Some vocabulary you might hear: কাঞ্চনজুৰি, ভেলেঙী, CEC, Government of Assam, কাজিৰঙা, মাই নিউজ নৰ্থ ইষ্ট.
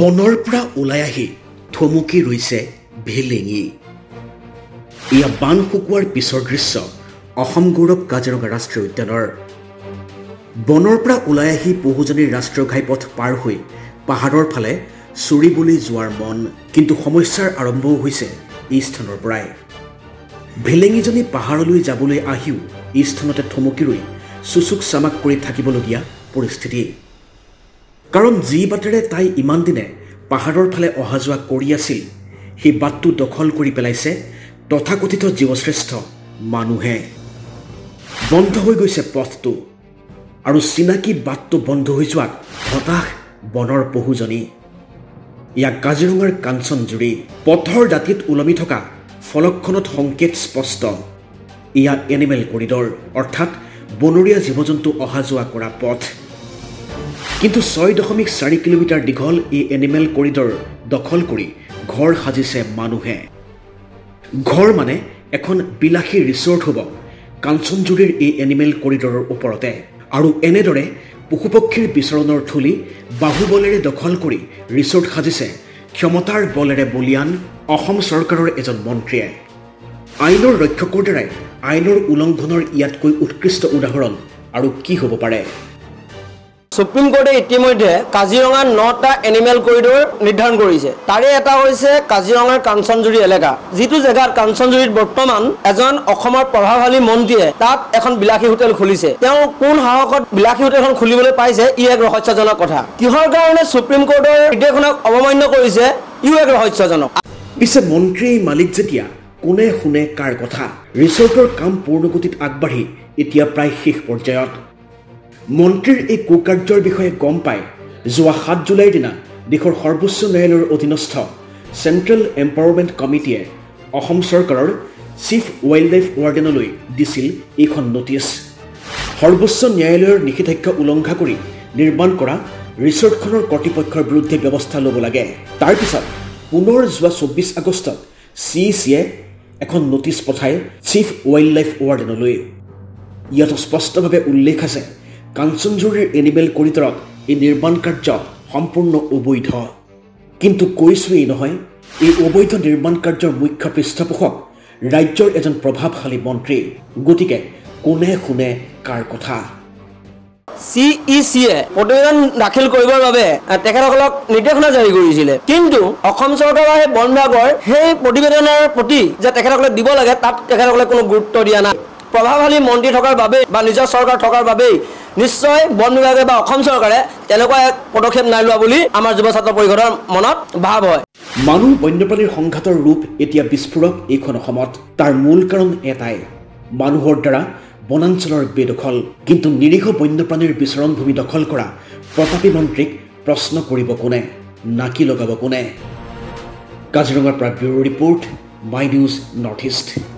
বনৰ পৰা ওলাই আহি থমকি ৰৈছে ভেলেঙী। ইয়া বান শুকুৱাৰ পিছৰ দৃশ্য অসম গৌৰৱ কাজিৰঙা ৰাষ্ট্ৰীয় উদ্যানৰ। বনৰ পৰা ওলাই আহি পহুজনী ৰাষ্ট্ৰীয় ঘাইপথ পাৰ হৈ পাহাৰৰ ফালে চৰিবলৈ যোৱাৰ মন, কিন্তু সমস্যাৰ আৰম্ভ হৈছে এই স্থানৰ পৰাই। ভেলেঙীজনী পাহাৰলৈ যাবলৈ আহিও এই স্থানতে থমকি ৰৈ চুচুক চামাক কৰি থাকিবলগীয়া পৰিস্থিতি। কাৰণ যি বাটেৰে তাই ইমান দিনে পাহাৰৰ ফালে অহা যোৱা কৰি আছিল, সেই বাটটো দখল কৰি পেলাইছে তথাকথিত জীৱশ্ৰেষ্ঠ মানুহে। বন্ধ হৈ গৈছে পথটো আৰু চিনাকি বাটটো বন্ধ হৈ যোৱাত হতাশ বনৰ পহুজনী। ইয়াক কাজিৰঙাৰ কাঞ্চনজুৰি। পথৰ দাঁতিত ওলমি থকা ফলকখনত সংকেত স্পষ্ট, ইয়া এনিমেল কৰিডৰ, অৰ্থাৎ বনৰীয়া জীৱ জন্তু অহা যোৱা কৰা পথ। কিন্তু ৬.৪ কিলোমিটাৰ দীঘল এই এনিমেল কৰিডৰ দখল কৰি ঘৰ সাজিছে মানুহে। ঘৰ মানে এখন বিলাসী ৰিচৰ্ট হ'ব কাঞ্চনজুৰিৰ এই এনিমেল কৰিডৰৰ ওপৰতে। আৰু এনেদৰে পশুপক্ষীৰ বিচৰণৰ থলী বাহুবলেৰে দখল কৰি ৰিচৰ্ট সাজিছে ক্ষমতাৰ বলেৰে বলিয়ান অসম চৰকাৰৰ এজন মন্ত্ৰীয়ে। আইনৰ ৰক্ষকৰ দ্বাৰাই আইনৰ উলংঘনৰ ইয়াতকৈ উৎকৃষ্ট উদাহৰণ আৰু কি হ'ব পাৰে। সুপ্ৰিম কোৰ্টে ইতিমধ্যে কাজিৰঙাৰ ৯টা এনিমেল কৰিডৰ নিৰ্ধাৰণ কৰিছে। তাৰে এটা হৈছে কাজিৰঙাৰ কাঞ্চনজুৰি এলেকা, যিটো জেগাত কাঞ্চনজুৰিত বৰ্তমান এজন অসমৰ প্ৰভাৱশালী মন্ত্ৰীয়ে তাত এখন বিলাসী হোটেল খুলিছে। তেওঁ কোন সাহসত বিলাসী হোটেলখন খুলিবলৈ পাইছে ই এক ৰহস্যজনক কথা। কিহৰ কাৰণে সুপ্ৰিম কোৰ্টৰ নিৰ্দেশনাক অৱমাননা কৰিছে ইও এক ৰহস্যজনক। পিছে মন্ত্ৰী মালিক যেতিয়া কোনে শুনে কাৰ কথা। ৰিচৰ্টৰ কাম পূৰ্ণগতিত আগবাঢ়ি এতিয়া প্ৰায় শেষ পৰ্যায়ত। মন্ত্ৰীৰ এই কুকাৰ্যৰ বিষয়ে গম পাই যোৱা ৭ জুলাইৰ দিনা দেশৰ সৰ্বোচ্চ ন্যায়ালয়ৰ অধীনস্থ চেণ্ট্ৰেল এম্পাৱাৰমেণ্ট কমিটিয়ে অসম চৰকাৰৰ চিফ ৱাইল্ড লাইফ ৱাৰ্ডেনলৈ দিছিল এইখন নটিচ। সৰ্বোচ্চ ন্যায়ালয়ৰ নিষেধাজ্ঞা উলংঘা কৰি নিৰ্মাণ কৰা ৰিচৰ্টখনৰ কৰ্তৃপক্ষৰ বিৰুদ্ধে ব্যৱস্থা ল'ব লাগে। তাৰ পিছত পুনৰ যোৱা ২৪ আগষ্টত CECয়ে এখন নটিচ পঠায় চিফ ৱাইল্ড লাইফ ৱাৰ্ডেনলৈ। ইয়াতো স্পষ্টভাৱে উল্লেখ আছে কাঞ্চনজুৰিৰ এনিমেল কৰিডৰত এই নিৰ্মাণ কাৰ্য সম্পূৰ্ণ অবৈধ। কিন্তু কৈছোৱেই নহয়, এই অবৈধ নিৰ্মাণ কাৰ্যৰ মুখ্য পৃষ্ঠপোষক ৰাজ্যৰ এজন প্ৰভাৱশালী মন্ত্ৰী। গতিকে কোনে শুনে কাৰ কথা। CECয়ে প্ৰতিবেদন দাখিল কৰিবৰ বাবে তেখেতসকলক নিৰ্দেশনা জাৰি কৰিছিলে, কিন্তু অসম চৰকাৰৰ সেই বন বিভাগৰ সেই প্ৰতিবেদনৰ প্ৰতি যে তেখেতসকলে দিব লাগে তাত তেখেতসকলে কোনো গুৰুত্ব দিয়া নাই। প্ৰভাৱশালী মন্ত্ৰী থকাৰ বাবেই বা নিজৰ চৰকাৰ থকাৰ বাবেই নিশ্চয় বন বিভাগে বা অসম চৰকাৰে তেনেকুৱা এক পদক্ষেপ নাই লোৱা বুলি আমাৰ যুৱ ছাত্ৰ পৰিষদৰ মনত ভাৱ হয়। মানুহ বন্যপ্ৰাণীৰ সংঘাতৰ ৰূপ এতিয়া বিস্ফোৰক এইখন অসমত। তাৰ মূল কাৰণ এটাই, মানুহৰ দ্বাৰা বনাঞ্চলৰ বেদখল। কিন্তু নিৰীহ বন্যপ্ৰাণীৰ বিচৰণ ভূমি দখল কৰা প্ৰতাপী মন্ত্ৰীক প্ৰশ্ন কৰিব কোনে, নাকি লগাব কোনে। কাজিৰঙাৰ পৰা bureau' report, মাই নিউজ নৰ্থ ইষ্ট।